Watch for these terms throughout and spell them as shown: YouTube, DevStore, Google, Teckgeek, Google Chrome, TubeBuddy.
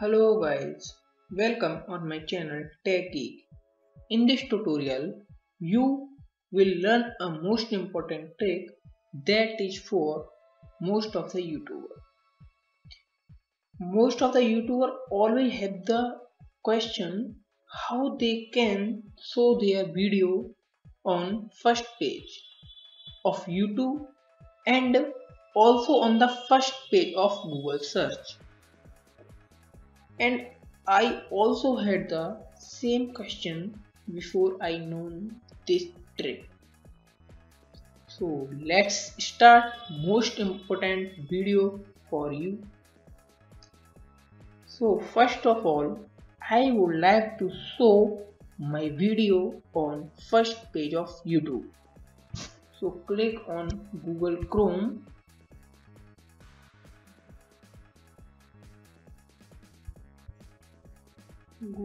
Hello guys, welcome on my channel Teckgeek. In this tutorial, you will learn a most important trick that is for most of the YouTubers. Most of the YouTubers always have the question how they can show their video on first page of YouTube and also on the first page of Google search. And I also had the same question before I knew this trick. So let's start most important video for you. So first of all, I would like to show my video on first page of YouTube. So click on Google Chrome. And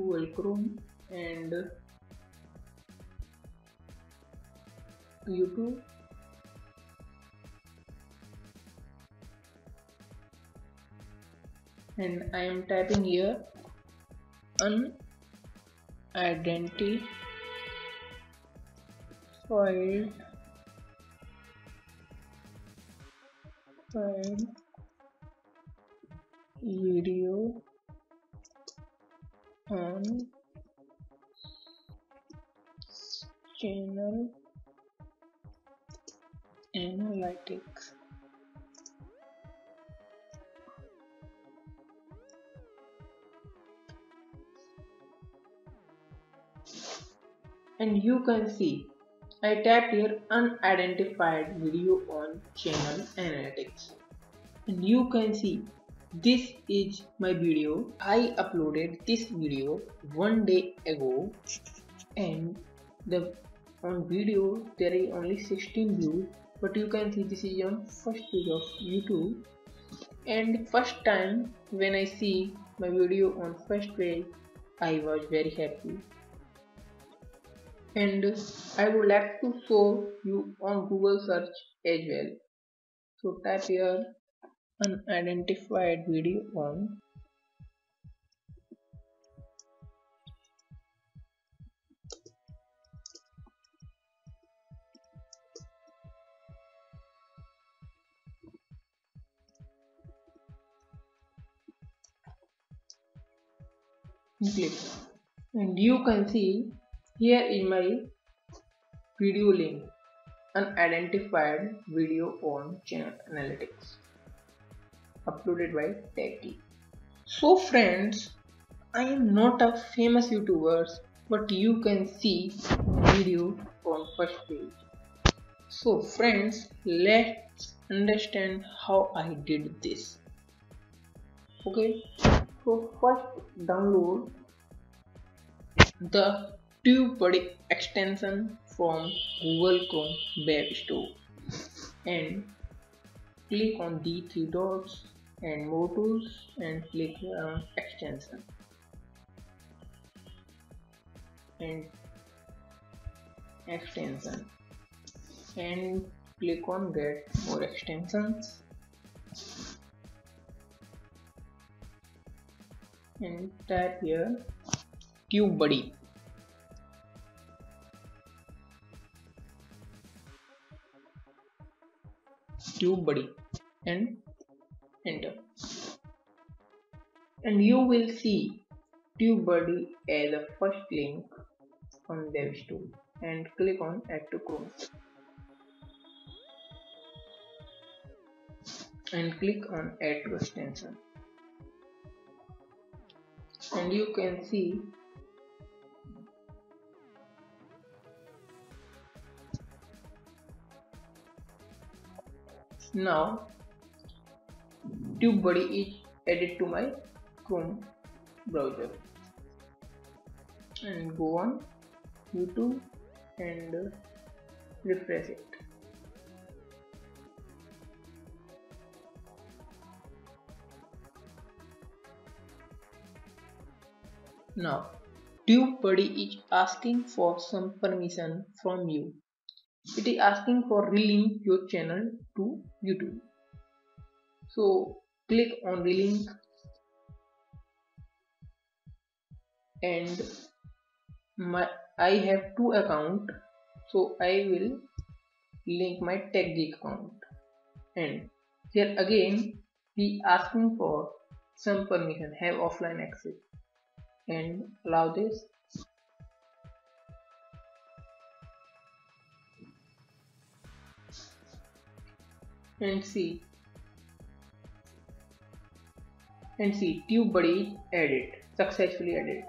YouTube. And I am typing here unidentified video on channel analytics. And you can see I tapped here unidentified video on channel analytics, and you can see this is my video. I uploaded this video one day ago, and on video there is only 16 views, but you can see this is on first page of YouTube. And first time when I see my video on first page, I was very happy. And I would like to show you on Google search as well. So type here unidentified video on click, and you can see here is my video link, unidentified video on channel analytics, uploaded by Teckgeek. So friends, I am not a famous YouTuber, but you can see video on first page. So friends, let's understand how I did this. Okay, so first download the TubeBuddy extension from Google Chrome web store and click on the three dots and more tools and click on extension and extension and click on get more extensions and type here TubeBuddy. TubeBuddy and enter, and you will see TubeBuddy as a first link on DevStore and click on add to Chrome and click on add to extension, and you can see now TubeBuddy is added to my Chrome browser, and go on YouTube and refresh it. Now TubeBuddy is asking for some permission from you. It is asking for relink your channel to YouTube. So click on relink and I have two accounts, so I will link my Teckgeek account. And here again we asking for some permission, have offline access, and allow this. And see TubeBuddy added, successfully added.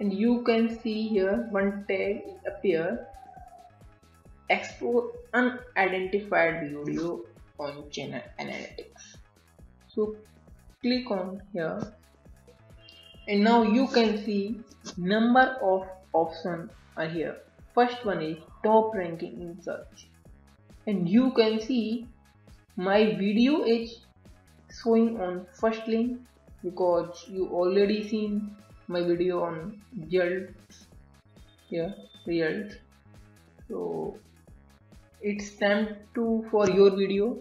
And you can see here one tag appear, export unidentified video on channel analytics. So click on here, and now you can see number of options are here. First one is top ranking in search, and you can see my video is showing on first link because you already seen my video on results here, results. So it's time to for your video.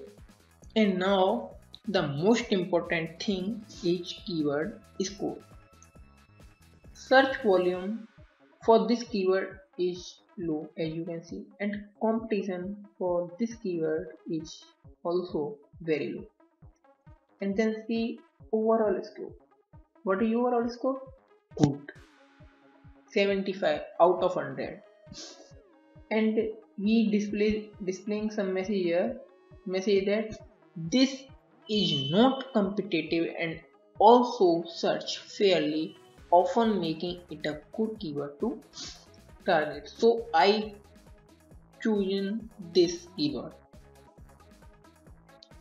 And now the most important thing is keyword score. Search volume for this keyword is low, as you can see, and competition for this keyword is also very low. And then see overall score. What is overall score? Good, 75 out of 100. And we displaying some message here, message that this is not competitive and also search fairly, often making it a good keyword to target. So I chosen this keyword.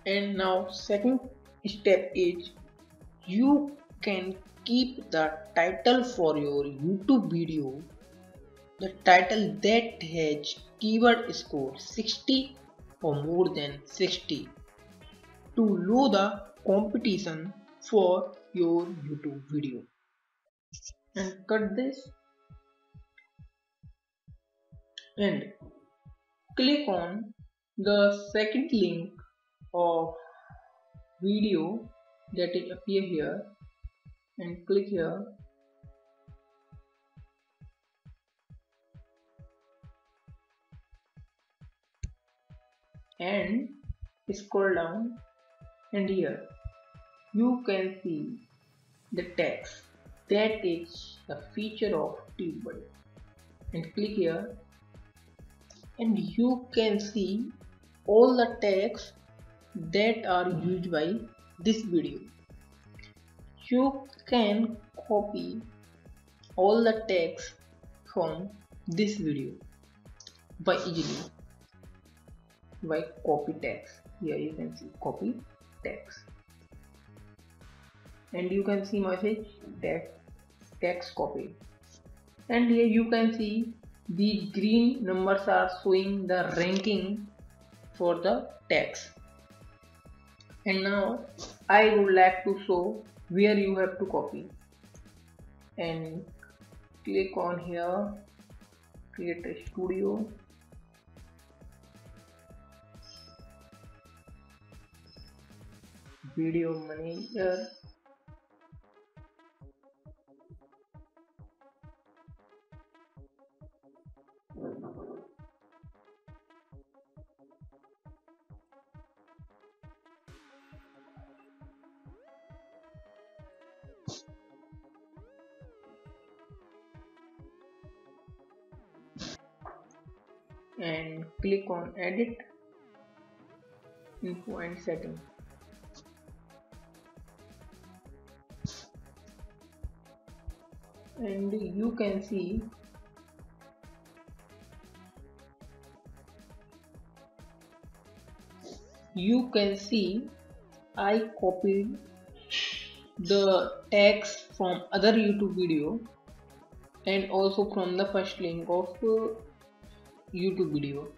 And now second step is you can keep the title for your YouTube video, the title that has keyword score 60 or more than 60, to lower the competition for your YouTube video. And cut this and click on the second link of video that is appear here, and click here. And scroll down, and here you can see the text that is the feature of TubeBuddy, and click here. And you can see all the tags that are used by this video. You can copy all the tags from this video by easily by copy tags. Here you can see copy tags, and you can see message that tags copy. And here you can see the green numbers are showing the ranking for the tags. And now I would like to show where you have to copy, and click on here, create a studio, video manager, and click on edit, info and setting. And you can see I copied the text from other YouTube video and also from the first link of YouTube video,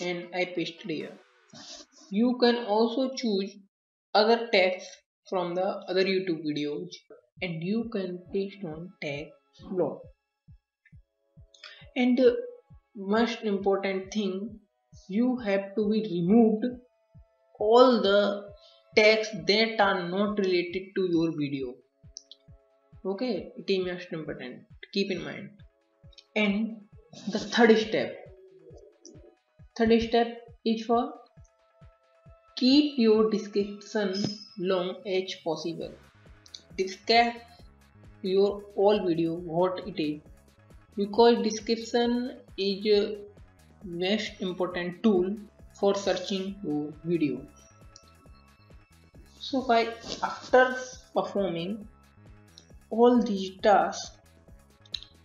and I pasted here. You can also choose other tags from the other YouTube videos, and you can paste on tag blog. And the most important thing, you have to be removed all the tags that are not related to your video. Okay, team is important, keep in mind. And the third step is for keep your description long as possible. Describe your all video what it is, because description is a most important tool for searching your video. So by after performing all these tasks,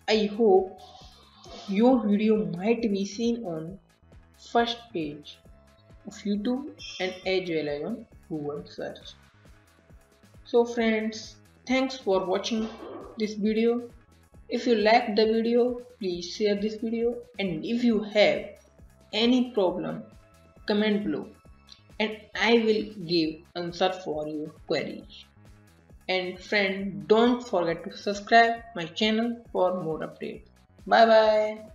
I hope your video might be seen on first page of YouTube and as well as on Google search. So friends, thanks for watching this video. If you like the video, please share this video, and if you have any problem, comment below and I will give answer for your queries. And friend, don't forget to subscribe my channel for more updates. Bye bye.